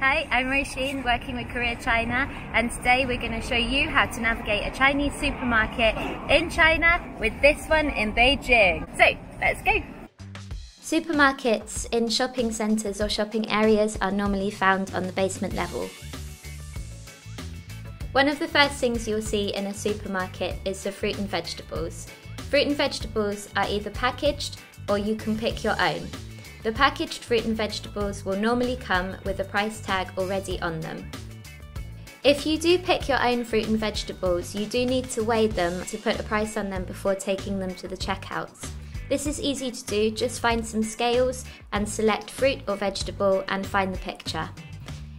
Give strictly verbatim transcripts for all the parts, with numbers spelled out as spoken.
Hi, I'm Roisin, working with Career China, and today we're going to show you how to navigate a Chinese supermarket in China with this one in Beijing. So, let's go! Supermarkets in shopping centres or shopping areas are normally found on the basement level. One of the first things you'll see in a supermarket is the fruit and vegetables. Fruit and vegetables are either packaged or you can pick your own. The packaged fruit and vegetables will normally come with a price tag already on them. If you do pick your own fruit and vegetables, you do need to weigh them to put a price on them before taking them to the checkouts. This is easy to do, just find some scales and select fruit or vegetable and find the picture.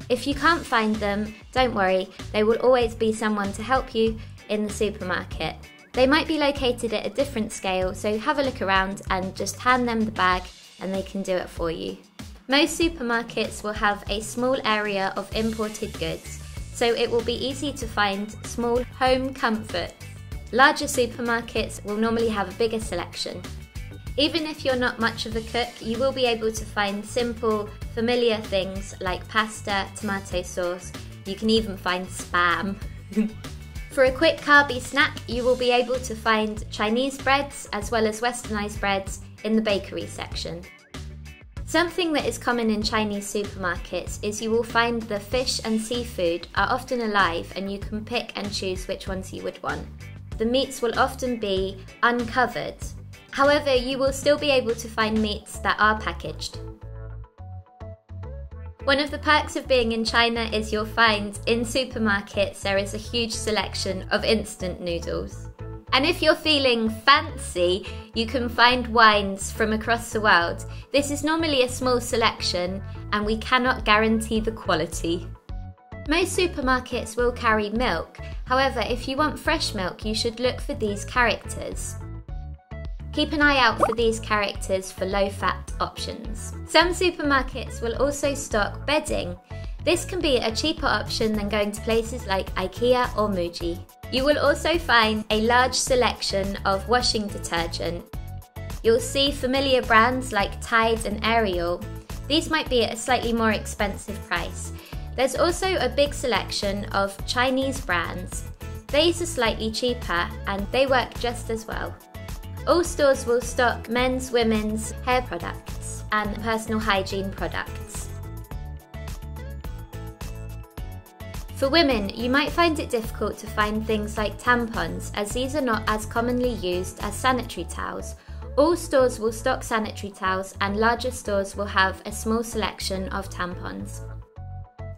If you can't find them, don't worry, there will always be someone to help you in the supermarket. They might be located at a different scale, so have a look around and just hand them the bag and they can do it for you. Most supermarkets will have a small area of imported goods, so it will be easy to find small home comforts. Larger supermarkets will normally have a bigger selection. Even if you're not much of a cook, you will be able to find simple, familiar things like pasta, tomato sauce. You can even find Spam. For a quick carby snack, you will be able to find Chinese breads as well as westernised breads in the bakery section. Something that is common in Chinese supermarkets is you will find the fish and seafood are often alive and you can pick and choose which ones you would want. The meats will often be uncovered. However, you will still be able to find meats that are packaged. One of the perks of being in China is you'll find in supermarkets there is a huge selection of instant noodles. And if you're feeling fancy, you can find wines from across the world. This is normally a small selection and we cannot guarantee the quality. Most supermarkets will carry milk. However, if you want fresh milk, you should look for these characters. Keep an eye out for these characters for low-fat options. Some supermarkets will also stock bedding. This can be a cheaper option than going to places like IKEA or Muji. You will also find a large selection of washing detergent. You'll see familiar brands like Tide and Ariel. These might be at a slightly more expensive price. There's also a big selection of Chinese brands. These are slightly cheaper and they work just as well. All stores will stock men's, women's, hair products and personal hygiene products. For women, you might find it difficult to find things like tampons, as these are not as commonly used as sanitary towels. All stores will stock sanitary towels and larger stores will have a small selection of tampons.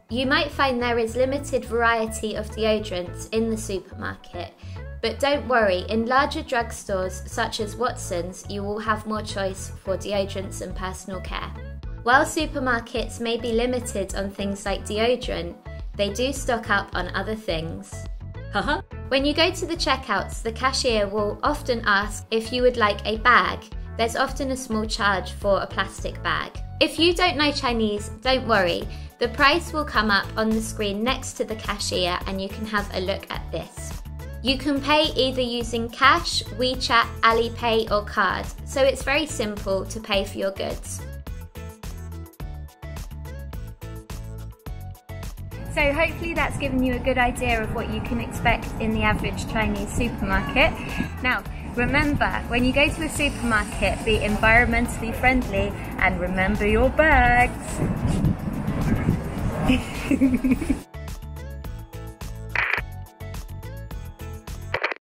You might find there is limited variety of deodorants in the supermarket, but don't worry, in larger drugstores such as Watson's, you will have more choice for deodorants and personal care. While supermarkets may be limited on things like deodorant, they do stock up on other things. Haha! When you go to the checkouts, the cashier will often ask if you would like a bag. There's often a small charge for a plastic bag. If you don't know Chinese, don't worry. The price will come up on the screen next to the cashier and you can have a look at this. You can pay either using cash, WeChat, Alipay or card, so it's very simple to pay for your goods. So hopefully that's given you a good idea of what you can expect in the average Chinese supermarket. Now, remember, when you go to a supermarket, be environmentally friendly and remember your bags.